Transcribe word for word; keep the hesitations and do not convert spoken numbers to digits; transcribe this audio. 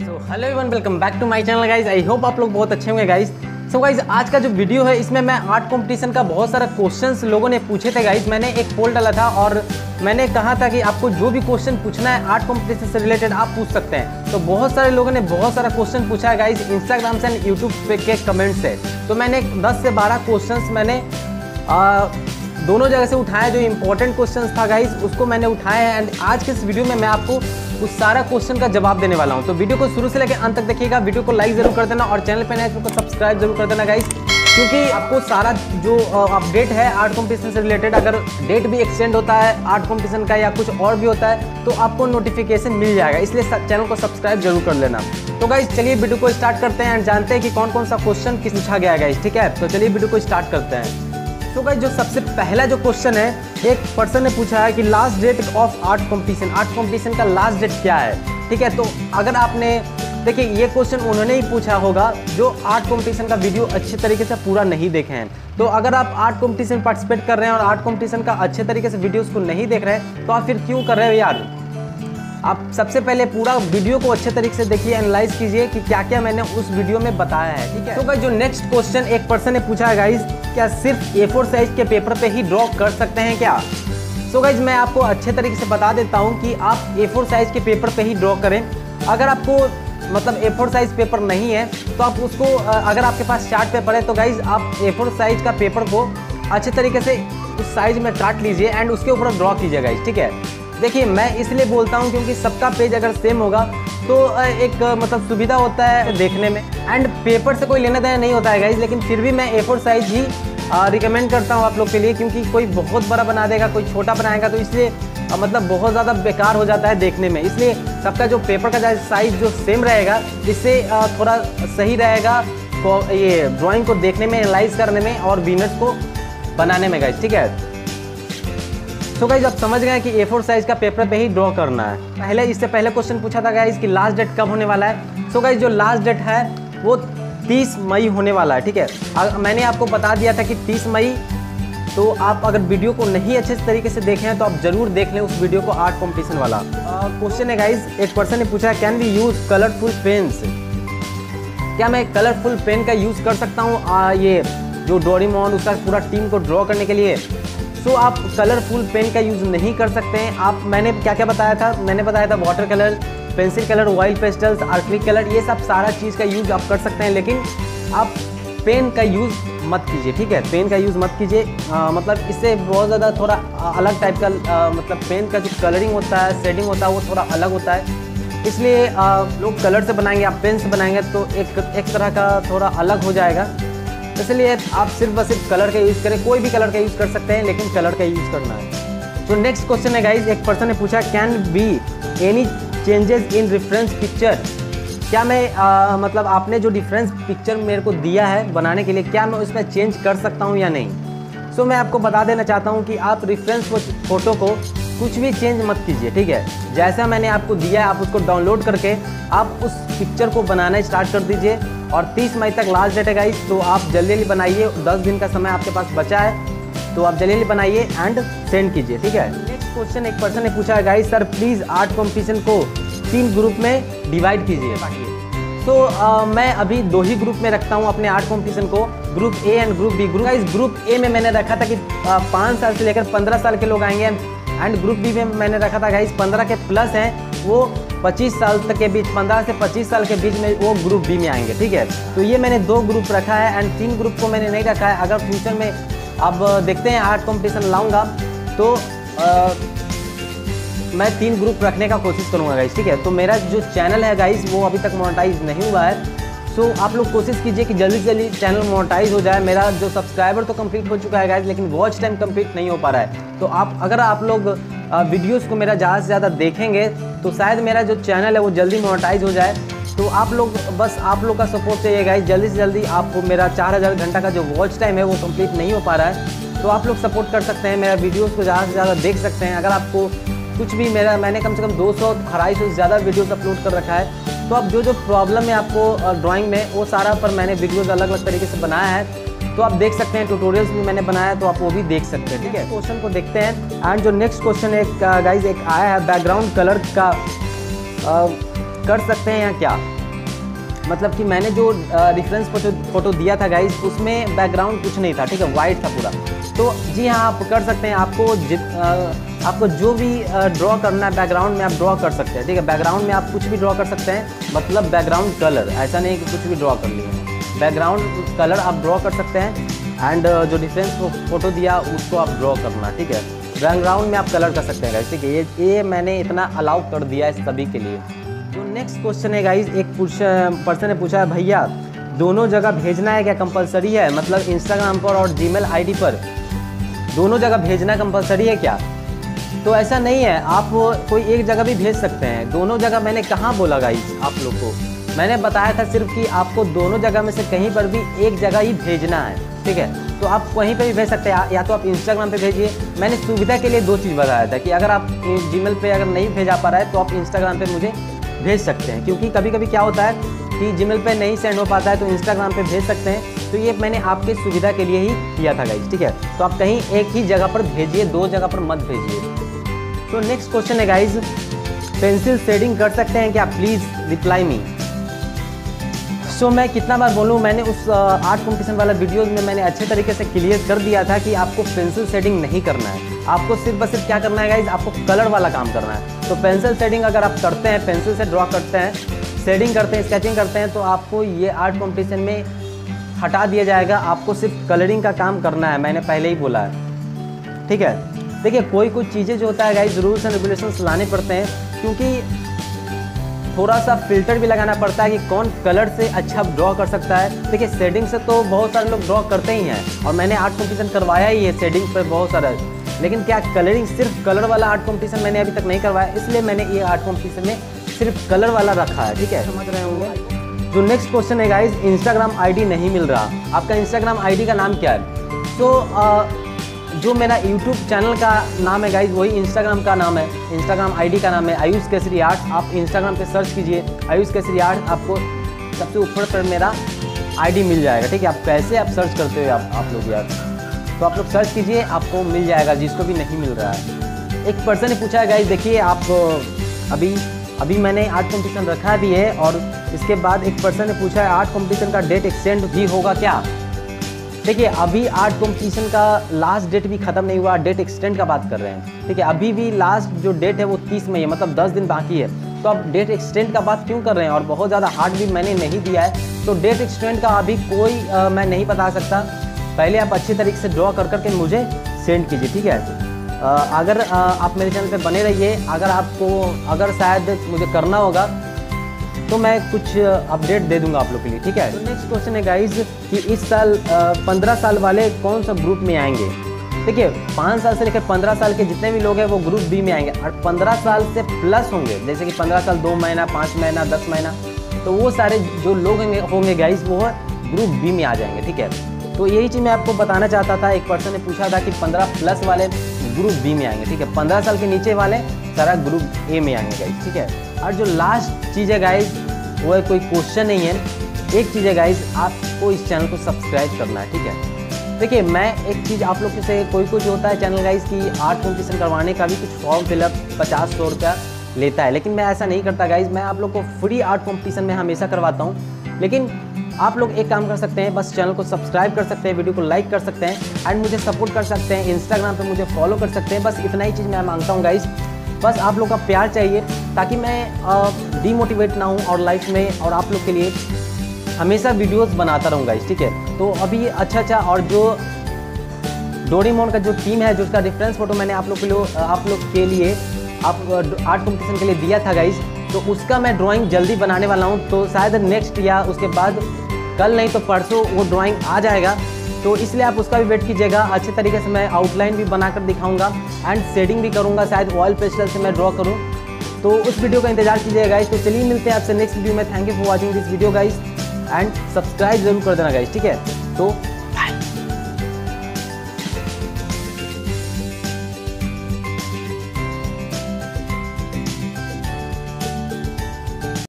So hello everyone, welcome back to my channel guys. I hope आप लोग बहुत अच्छे होंगे गाइज। सो गाइज आज का जो वीडियो है इसमें मैं आर्ट कंपटीशन का बहुत सारा क्वेश्चंस लोगों ने पूछे थे गाइज। मैंने एक पोल डाला था और मैंने कहा था कि आपको जो भी क्वेश्चन पूछना है आर्ट कंपटीशन से रिलेटेड आप पूछ सकते हैं। तो बहुत सारे लोगों ने बहुत सारा क्वेश्चन पूछा है गाइज इंस्टाग्राम से एंड यूट्यूब पे के कमेंट से। तो मैंने दस से बारह क्वेश्चन मैंने आ, दोनों जगह से उठाया। जो इंपॉर्टेंट क्वेश्चंस था गाइज उसको मैंने उठाया है एंड आज के इस वीडियो में मैं आपको उस सारा क्वेश्चन का जवाब देने वाला हूं। तो वीडियो को शुरू से लेकर अंत तक देखिएगा। वीडियो को लाइक जरूर कर देना और चैनल पे नए को सब्सक्राइब जरूर कर देना गाइज, क्योंकि आपको सारा जो अपडेट है आर्ट कंपटीशन से रिलेटेड, अगर डेट भी एक्सटेंड होता है आर्ट कंपटीशन का या कुछ और भी होता है तो आपको नोटिफिकेशन मिल जाएगा, इसलिए चैनल को सब्सक्राइब जरूर कर लेना। तो गाइज चलिए वीडियो को स्टार्ट करते हैं एंड जानते हैं कि कौन कौन सा क्वेश्चन किस पूछा गया है गाइज। ठीक है, तो चलिए वीडियो को स्टार्ट करते हैं। तो गाइस जो सबसे पहला जो क्वेश्चन है, एक पर्सन ने पूछा है कि last date of art competition, art competition का लास्ट डेट क्या है। ठीक है, तो अगर आपने देखिए ये क्वेश्चन उन्होंने ही पूछा होगा जो आर्ट कंपटीशन का वीडियो अच्छे तरीके से पूरा नहीं देखे हैं। तो अगर आप आर्ट कंपटीशन पार्टिसिपेट कर रहे हैं और आर्ट कंपटीशन का अच्छे तरीके से वीडियोज़ को नहीं देख रहे हैं तो आप फिर क्यों कर रहे हो यार। आप सबसे पहले पूरा वीडियो को अच्छे तरीके से देखिए, एनालाइज कीजिए कि क्या क्या मैंने उस वीडियो में बताया है। ठीक है, तो गाइस जो नेक्स्ट क्वेश्चन एक पर्सन ने पूछा है गाइस, क्या सिर्फ ए फोर साइज के पेपर पे ही ड्रॉ कर सकते हैं क्या। सो गाइस मैं आपको अच्छे तरीके से बता देता हूं कि आप ए फोर साइज के पेपर पे ही ड्रॉ करें। अगर आपको मतलब ए फोर साइज पेपर नहीं है तो आप उसको, अगर आपके पास चार्ट पेपर है तो गाइज आप ए फोर साइज का पेपर को अच्छे तरीके से उस साइज में काट लीजिए एंड उसके ऊपर ड्रॉ कीजिए गाइज। ठीक है, देखिए मैं इसलिए बोलता हूँ क्योंकि सबका पेज अगर सेम होगा तो एक मतलब सुविधा होता है देखने में एंड पेपर से कोई लेना देना नहीं होता है गाइज। लेकिन फिर भी मैं ए फोर साइज ही रिकमेंड करता हूँ आप लोग के लिए, क्योंकि कोई बहुत बड़ा बना देगा कोई छोटा बनाएगा तो इसलिए मतलब बहुत ज़्यादा बेकार हो जाता है देखने में। इसलिए सबका जो पेपर का साइज जो सेम रहेगा इससे थोड़ा सही रहेगा तो ये ड्राॅइंग को देखने में, एनालाइज करने में और विनर्स को बनाने में गाइज। ठीक है, तो गाइज आप समझ गए कि ए फोर साइज का पेपर पे ही ड्रॉ करना है। पहले इससे पहले क्वेश्चन पूछा था गाइज कि लास्ट डेट कब होने वाला है। सो गाइज जो लास्ट डेट है वो तीस मई होने वाला है। ठीक है, मैंने आपको बता दिया था कि तीस मई, तो आप अगर वीडियो को नहीं अच्छे तरीके से देखे हैं तो आप जरूर देख लें उस वीडियो को आर्ट कॉम्पिटिशन वाला। क्वेश्चन है गाइज, एक पर्सन ने पूछा है can we use colourful pens, क्या मैं कलरफुल पेन का यूज़ कर सकता हूँ ये जो डोरेमोन उसका पूरा टीम को ड्रॉ करने के लिए। तो आप कलरफुल पेन का यूज़ नहीं कर सकते हैं। आप मैंने क्या क्या बताया था, मैंने बताया था water colour, pencil colour, oil pastels, acrylic colour, ये सब सारा चीज़ का यूज़ आप कर सकते हैं, लेकिन आप पेन का यूज़ मत कीजिए। ठीक है, पेन का यूज़ मत कीजिए, मतलब इससे बहुत ज़्यादा थोड़ा अलग टाइप का आ, मतलब पेन का जो कलरिंग होता है, शेडिंग होता है वो थोड़ा अलग होता है, इसलिए आ, लोग कलर से बनाएंगे, आप पेन से बनाएंगे तो एक एक तरह का थोड़ा अलग हो जाएगा। इसलिए आप सिर्फ बस सिर्फ कलर का यूज़ करें, कोई भी कलर का यूज़ कर सकते हैं लेकिन कलर का यूज़ करना है। तो नेक्स्ट क्वेश्चन है गाइज, एक पर्सन ने पूछा can be any changes in reference picture, क्या मैं आ, मतलब आपने जो डिफरेंस पिक्चर मेरे को दिया है बनाने के लिए क्या मैं उसमें चेंज कर सकता हूँ या नहीं। सो मैं आपको बता देना चाहता हूँ कि आप रेफरेंस फोटो को कुछ भी चेंज मत कीजिए। ठीक है, जैसा मैंने आपको दिया है आप उसको डाउनलोड करके आप उस पिक्चर को बनाना स्टार्ट कर दीजिए और तीस मई तक लास्ट डेट है गाइज, तो आप जल्दी जल्दी बनाइए, दस दिन का समय आपके पास बचा है तो आप जल्दी जल्दी बनाइए एंड सेंड कीजिए। ठीक है, नेक्स्ट क्वेश्चन एक पर्सन ने पूछा है guys sir please art competition को तीन ग्रुप में डिवाइड कीजिए। तो आ, मैं अभी दो ही ग्रुप में रखता हूँ अपने आर्ट कंपटीशन को, group A and group B. Group guys group A में मैंने रखा था कि पाँच साल से लेकर पंद्रह साल के लोग आएंगे एंड ग्रुप बी में मैंने रखा था गाइज पंद्रह के प्लस हैं वो पच्चीस साल तक के बीच, पंद्रह से पच्चीस साल के बीच में वो ग्रुप बी में आएंगे। ठीक है, तो ये मैंने दो ग्रुप रखा है एंड तीन ग्रुप को मैंने नहीं रखा है। अगर फ्यूचर में अब देखते हैं आर्ट कंपटीशन लाऊंगा तो आ, मैं तीन ग्रुप रखने का कोशिश करूंगा गाइज। ठीक है, तो मेरा जो चैनल है गाइज वो अभी तक मोनेटाइज नहीं हुआ है, तो आप लोग कोशिश कीजिए कि जल्दी से जल्दी चैनल मोनेटाइज हो जाए। मेरा जो सब्सक्राइबर तो कंप्लीट हो चुका है गाइज लेकिन वॉच टाइम कंप्लीट नहीं हो पा रहा है, तो आप अगर आप लोग वीडियोस को मेरा ज़्यादा से ज़्यादा देखेंगे तो शायद मेरा जो चैनल है वो जल्दी मोनेटाइज हो जाए। तो आप लोग बस आप लोग का सपोर्ट चाहिए गाइज, जल्दी से जल्दी आपको मेरा चार हज़ार घंटा का जो वॉच टाइम है वो कंप्लीट नहीं हो पा रहा है, तो आप लोग सपोर्ट कर सकते हैं, मेरा वीडियोज़ को ज़्यादा से ज़्यादा देख सकते हैं। अगर आपको कुछ भी मेरा मैंने कम से कम दो सौ अढ़ाई सौ से ज़्यादा वीडियोज़ अपलोड कर रखा है, तो आप जो जो प्रॉब्लम है आपको ड्राइंग में वो सारा पर मैंने वीडियोज़ अलग अलग तरीके से बनाया है, तो आप देख सकते हैं। ट्यूटोरियल्स भी मैंने बनाया है तो आप वो भी देख सकते हैं। ठीक है, क्वेश्चन को देखते हैं एंड जो नेक्स्ट क्वेश्चन एक गाइज एक आया है बैकग्राउंड कलर का, कर सकते हैं या क्या? मतलब कि मैंने जो रेफरेंस फोटो फोटो दिया था गाइज, उसमें बैकग्राउंड कुछ नहीं था, ठीक है, वाइट था पूरा। तो जी हाँ, आप कर सकते हैं, आपको जित आपको जो भी ड्रॉ करना है बैकग्राउंड में आप ड्रॉ कर सकते हैं, ठीक है। बैकग्राउंड में आप कुछ भी ड्रॉ कर सकते हैं, मतलब बैकग्राउंड कलर, ऐसा नहीं कि कुछ भी ड्रॉ कर लिए, बैकग्राउंड कलर आप ड्रॉ कर सकते हैं। एंड जो रेफरेंस फोटो दिया उसको आप ड्रॉ करना, ठीक है, बैकग्राउंड में आप कलर कर सकते हैं गाइज, ठीक है। ये ये मैंने इतना अलाउ कर दिया है सभी के लिए। जो नेक्स्ट क्वेश्चन है गाइज, एक पर्सन ने पूछा है, भैया दोनों जगह भेजना है क्या, कंपलसरी है? मतलब इंस्टाग्राम पर और जीमेल आईडी पर दोनों जगह भेजना कंपलसरी है क्या? तो ऐसा नहीं है, आप कोई एक जगह भी भेज सकते हैं, दोनों जगह मैंने कहाँ बोला गाइज आप लोग को, मैंने बताया था सिर्फ कि आपको दोनों जगह में से कहीं पर भी एक जगह ही भेजना है, ठीक है। तो आप कहीं पे भी भेज सकते हैं, या तो आप इंस्टाग्राम पे भेजिए, मैंने सुविधा के लिए दो चीज़ बताया था कि अगर आप जीमेल पे अगर नहीं भेजा पा रहा है तो आप इंस्टाग्राम पे मुझे भेज सकते हैं, क्योंकि कभी कभी क्या होता है कि जीमेल पे नहीं सेंड हो पाता है तो इंस्टाग्राम पे भेज सकते हैं। तो ये मैंने आपके सुविधा के लिए ही किया था गाइज, ठीक है। तो आप कहीं एक ही जगह पर भेजिए, दो जगह पर मत भेजिए। तो नेक्स्ट क्वेश्चन है गाइज, पेंसिल शेडिंग कर सकते हैं क्या, please reply me. So so, मैं कितना बार बोलूँ, मैंने उस आर्ट कॉम्पिटिशन वाला वीडियोज़ में मैंने अच्छे तरीके से क्लियर कर दिया था कि आपको पेंसिल शेडिंग नहीं करना है, आपको सिर्फ बस सिर्फ क्या करना है गाइज, आपको कलर वाला काम करना है। तो पेंसिल शेडिंग अगर आप करते हैं, पेंसिल से ड्रॉ करते हैं, शेडिंग करते हैं, स्केचिंग करते हैं, तो आपको ये आर्ट कॉम्पिटिशन में हटा दिया जाएगा, आपको सिर्फ कलरिंग का काम करना है, मैंने पहले ही बोला है, ठीक है। देखिए कोई कोई चीज़ें जो होता है गाइज, रूल्स एंड रेगुलेशंस लाने पड़ते हैं, क्योंकि थोड़ा सा फिल्टर भी लगाना पड़ता है कि कौन कलर से अच्छा ड्रॉ कर सकता है। देखिए शेडिंग से तो बहुत सारे लोग ड्रॉ करते ही हैं, और मैंने आर्ट कॉम्पिटिशन करवाया ही है शेडिंग पर बहुत सारा, लेकिन क्या कलरिंग, सिर्फ कलर वाला आर्ट कॉम्पिटिशन मैंने अभी तक नहीं करवाया, इसलिए मैंने ये आर्ट कॉम्पिटिशन में सिर्फ कलर वाला रखा है, ठीक है, समझ रहे होंगे। जो नेक्स्ट क्वेश्चन है गाइज, इंस्टाग्राम आई डी नहीं मिल रहा, आपका इंस्टाग्राम आई डी का नाम क्या है? तो जो मेरा यूट्यूब चैनल का नाम है गाइज, वही इंस्टाग्राम का नाम है, इंस्टाग्राम आईडी का नाम है आयुष केसरी आर्ट्स। आप इंस्टाग्राम पे सर्च कीजिए आयुष केसरी आर्ट्स, आपको सबसे ऊपर पर मेरा आईडी मिल जाएगा, ठीक है। आप कैसे आप सर्च करते हो आप आप लोग यार, तो आप लोग सर्च कीजिए, आपको मिल जाएगा, जिसको भी नहीं मिल रहा है। एक पर्सन ने पूछा है गाइज, देखिए आप अभी अभी मैंने आर्ट कॉम्पिटिशन रखा भी है, और इसके बाद एक पर्सन ने पूछा है आर्ट कॉम्पिटिशन का डेट एक्सटेंड भी होगा क्या? देखिए अभी आर्ट कॉम्पिटिशन का लास्ट डेट भी ख़त्म नहीं हुआ, डेट एक्सटेंड का बात कर रहे हैं, ठीक है। अभी भी लास्ट जो डेट है वो तीस मई है, मतलब दस दिन बाकी है, तो आप डेट एक्सटेंड का बात क्यों कर रहे हैं? और बहुत ज़्यादा हार्ड भी मैंने नहीं दिया है, तो डेट एक्सटेंड का अभी कोई आ, मैं नहीं बता सकता। पहले आप अच्छे तरीके से ड्रॉ कर करके मुझे सेंड कीजिए, ठीक है। आ, अगर आ, आप मेरे चैनल पर बने रहिए, अगर आपको अगर शायद मुझे करना होगा तो मैं कुछ अपडेट दे दूंगा आप लोग के लिए, ठीक है। तो नेक्स्ट क्वेश्चन है गाइज कि इस साल पंद्रह साल वाले कौन सा ग्रुप में आएंगे? देखिए पाँच साल से लेकर पंद्रह साल के जितने भी लोग हैं वो ग्रुप बी में आएंगे, और पंद्रह साल से प्लस होंगे, जैसे कि पंद्रह साल दो महीना पाँच महीना दस महीना, तो वो सारे जो लोग होंगे गाइज वो ग्रुप बी में आ जाएंगे, ठीक है। तो यही चीज़ मैं आपको बताना चाहता था। एक पर्सन ने पूछा था कि पंद्रह प्लस वाले ग्रुप बी में आएंगे, ठीक है, पंद्रह साल के नीचे वाले सारा ग्रुप ए में आएंगे गाइज, ठीक है। और जो लास्ट चीज़ है गाइज वो है, कोई क्वेश्चन नहीं है, एक चीज़ है गाइज, आपको इस चैनल को सब्सक्राइब करना है, ठीक है। देखिए मैं एक चीज़ आप लोग से, कोई कुछ होता है चैनल गाइज कि आर्ट कॉम्पिटिशन करवाने का भी कुछ फॉर्म फिलअप पचास सौ रुपया लेता है, लेकिन मैं ऐसा नहीं करता गाइज, मैं आप लोग को फ्री आर्ट कॉम्पिटिशन में हमेशा करवाता हूँ। लेकिन आप लोग एक काम कर सकते हैं, बस चैनल को सब्सक्राइब कर सकते हैं, वीडियो को लाइक कर सकते हैं, एंड मुझे सपोर्ट कर सकते हैं, इंस्टाग्राम पे मुझे फॉलो कर सकते हैं, बस इतना ही चीज़ मैं मांगता हूँ गाइज। बस आप लोग का प्यार चाहिए ताकि मैं डीमोटिवेट ना हूँ और लाइफ में, और आप लोग के लिए हमेशा वीडियोस बनाता रहूँ गाइज, ठीक है। तो अभी अच्छा अच्छा और जो डोरेमोन का जो टीम है, जिसका रेफरेंस फोटो मैंने आप लोग के लिए आप लोग के लिए आप आर्ट कॉम्पिटिशन के लिए दिया था गाइज, तो उसका मैं ड्राइंग जल्दी बनाने वाला हूँ, तो शायद नेक्स्ट या उसके बाद कल नहीं तो परसों वो ड्राइंग आ जाएगा, तो इसलिए आप उसका भी वेट कीजिएगा। अच्छे तरीके से मैं आउटलाइन भी बनाकर दिखाऊंगा, एंड शेडिंग भी करूंगा, शायद ऑयल पेस्टल से मैं ड्रॉ करूं, तो उस वीडियो का इंतजार कीजिएगा गाइस। तो चलिए मिलते हैं आपसे नेक्स्ट वीडियो में। Thank you for watching this video guys, and subscribe जरूर कर देना गाइस, ठीक है। तो